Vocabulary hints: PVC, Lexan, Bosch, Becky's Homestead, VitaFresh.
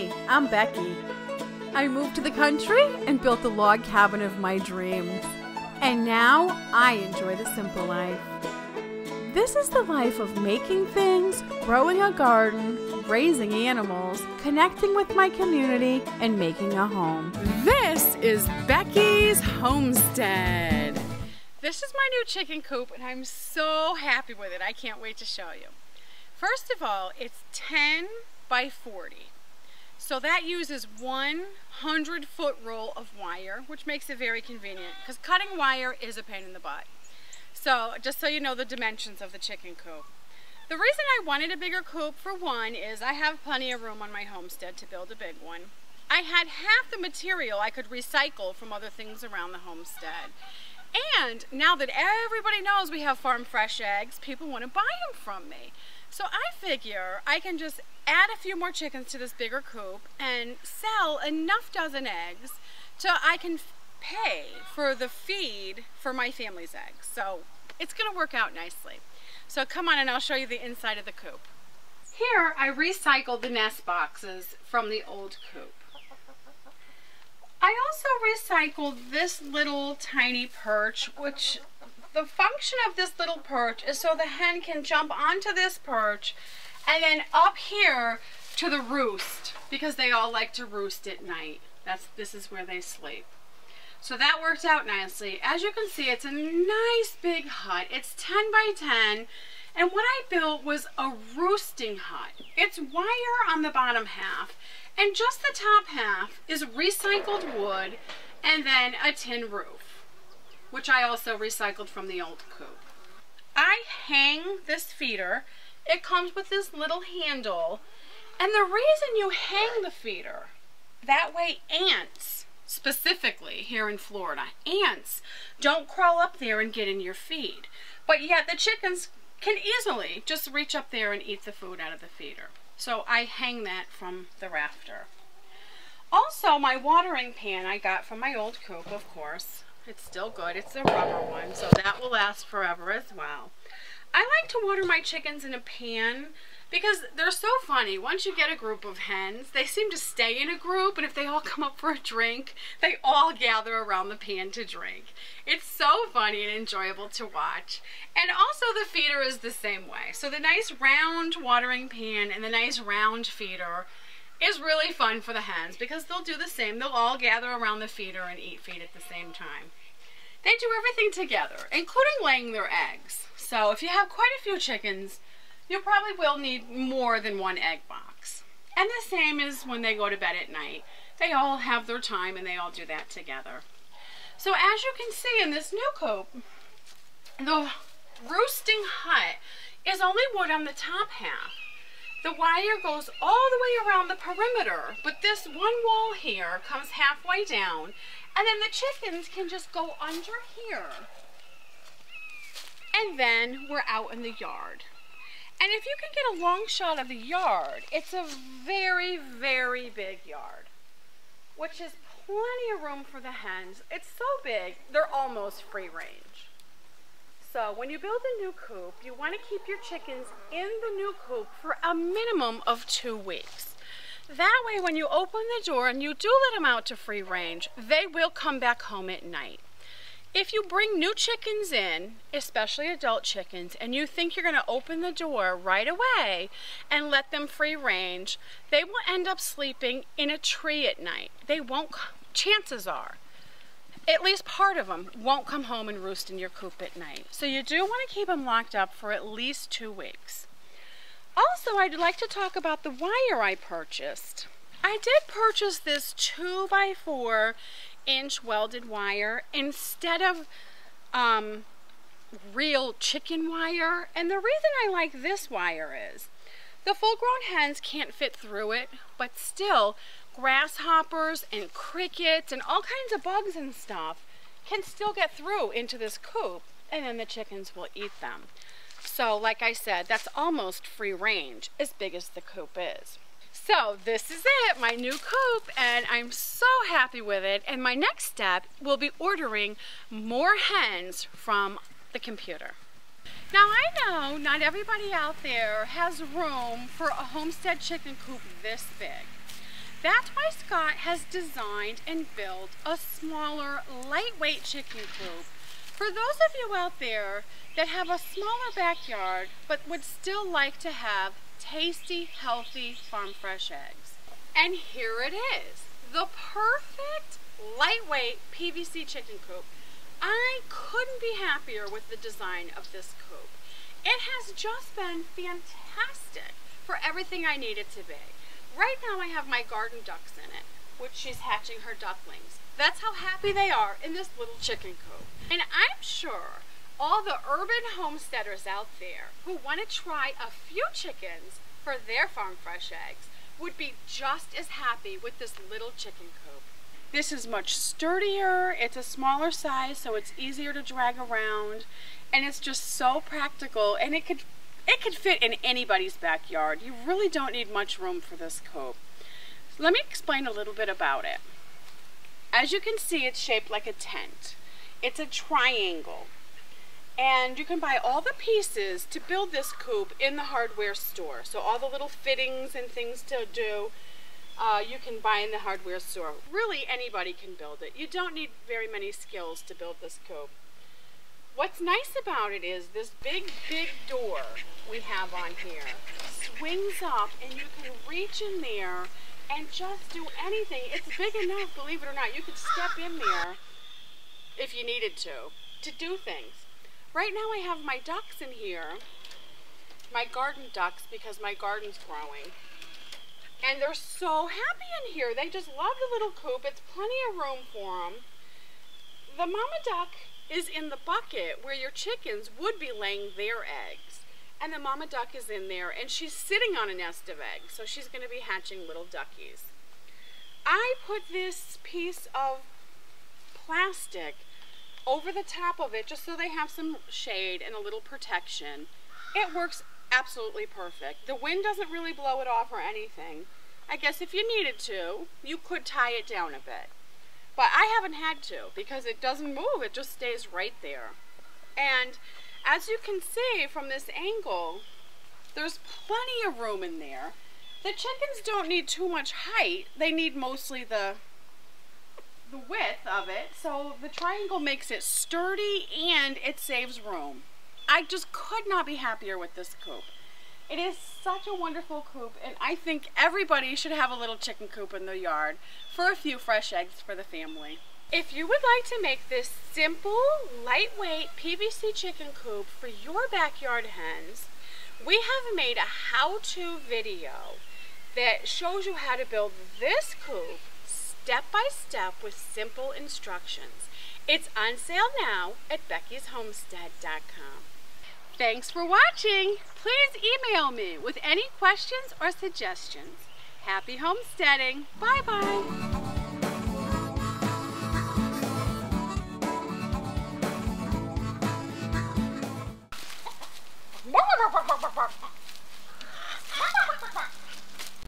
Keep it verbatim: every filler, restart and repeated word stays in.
Hi, I'm Becky. I moved to the country and built the log cabin of my dreams. And now I enjoy the simple life. This is the life of making things, growing a garden, raising animals, connecting with my community, and making a home. This is Becky's Homestead. This is my new chicken coop and I'm so happy with it. I can't wait to show you. First of all, it's ten by forty. So that uses one hundred foot roll of wire, which makes it very convenient because cutting wire is a pain in the butt. So just so you know the dimensions of the chicken coop. The reason I wanted a bigger coop, for one, is I have plenty of room on my homestead to build a big one. I had half the material I could recycle from other things around the homestead. And now that everybody knows we have farm fresh eggs, people want to buy them from me. So I figure I can just add a few more chickens to this bigger coop and sell enough dozen eggs so I can pay for the feed for my family's eggs. So it's going to work out nicely. So come on and I'll show you the inside of the coop. Here I recycled the nest boxes from the old coop. I also recycled this little tiny perch, which the function of this little perch is so the hen can jump onto this perch and then up here to the roost, because they all like to roost at night. That's, this is where they sleep. So that worked out nicely. As you can see, it's a nice big hut. It's ten by ten. And what I built was a roosting hut. It's wire on the bottom half, and just the top half is recycled wood and then a tin roof, which I also recycled from the old coop. I hang this feeder. It comes with this little handle, and the reason you hang the feeder, that way ants, specifically here in Florida, ants don't crawl up there and get in your feed, but yet the chickens can easily just reach up there and eat the food out of the feeder. So I hang that from the rafter. Also, my watering pan I got from my old coop, of course. It's still good. It's a rubber one, so that will last forever as well. I like to water my chickens in a pan because they're so funny. Once you get a group of hens, they seem to stay in a group, and if they all come up for a drink, they all gather around the pan to drink. It's so funny and enjoyable to watch. And also the feeder is the same way. So the nice round watering pan and the nice round feeder is really fun for the hens because they'll do the same. They'll all gather around the feeder and eat feed at the same time. They do everything together, including laying their eggs. So if you have quite a few chickens, you probably will need more than one egg box. And the same is when they go to bed at night. They all have their time and they all do that together. So as you can see in this new coop, the roosting hut is only wood on the top half. The wire goes all the way around the perimeter, but this one wall here comes halfway down, and then the chickens can just go under here. And then we're out in the yard. And if you can get a long shot of the yard, it's a very, very big yard, which is plenty of room for the hens. It's so big, they're almost free range. So when you build a new coop, you want to keep your chickens in the new coop for a minimum of two weeks. That way, when you open the door and you do let them out to free range, they will come back home at night. If you bring new chickens in, especially adult chickens, and you think you're going to open the door right away and let them free range, they will end up sleeping in a tree at night. They won't, chances are, at least part of them won't come home and roost in your coop at night. So you do want to keep them locked up for at least two weeks. Also, I'd like to talk about the wire I purchased. I did purchase this two by four inch welded wire instead of um, real chicken wire, and the reason I like this wire is the full-grown hens can't fit through it, but still grasshoppers and crickets and all kinds of bugs and stuff can still get through into this coop, and then the chickens will eat them. So like I said, that's almost free range as big as the coop is. So this is it, my new coop, and I'm so happy with it, and my next step will be ordering more hens from the computer. Now I know not everybody out there has room for a homestead chicken coop this big. That's why Scott has designed and built a smaller, lightweight chicken coop. For those of you out there that have a smaller backyard but would still like to have tasty, healthy, farm fresh eggs. And here it is, the perfect lightweight P V C chicken coop. I couldn't be happier with the design of this coop. It has just been fantastic for everything I need it to be. Right now I have my garden ducks in it, which she's hatching her ducklings. That's how happy they are in this little chicken coop. And I'm sure all the urban homesteaders out there who want to try a few chickens for their farm fresh eggs would be just as happy with this little chicken coop. This is much sturdier, it's a smaller size, so it's easier to drag around, and it's just so practical, and it could It could fit in anybody's backyard. You really don't need much room for this coop. So let me explain a little bit about it. As you can see, it's shaped like a tent. It's a triangle. And you can buy all the pieces to build this coop in the hardware store. So all the little fittings and things to do, uh, you can buy in the hardware store. Really, anybody can build it. You don't need very many skills to build this coop. What's nice about it is this big, big door we have on here swings up and you can reach in there and just do anything. It's big enough, believe it or not. You could step in there if you needed to, to do things. Right now I have my ducks in here, my garden ducks, because my garden's growing. And they're so happy in here. They just love the little coop. It's plenty of room for them. The mama duck is in the bucket where your chickens would be laying their eggs. And the mama duck is in there and she's sitting on a nest of eggs, so she's gonna be hatching little duckies. I put this piece of plastic over the top of it just so they have some shade and a little protection. It works absolutely perfect. The wind doesn't really blow it off or anything. I guess if you needed to, you could tie it down a bit. But I haven't had to because it doesn't move, it just stays right there. And as you can see from this angle, there's plenty of room in there. The chickens don't need too much height, they need mostly the, the width of it, so the triangle makes it sturdy and it saves room. I just could not be happier with this coop. It is such a wonderful coop, and I think everybody should have a little chicken coop in their yard for a few fresh eggs for the family. If you would like to make this simple, lightweight P V C chicken coop for your backyard hens, we have made a how-to video that shows you how to build this coop step by step with simple instructions. It's on sale now at Becky's Homestead dot com. Thanks for watching. Please email me with any questions or suggestions. Happy homesteading. Bye-bye.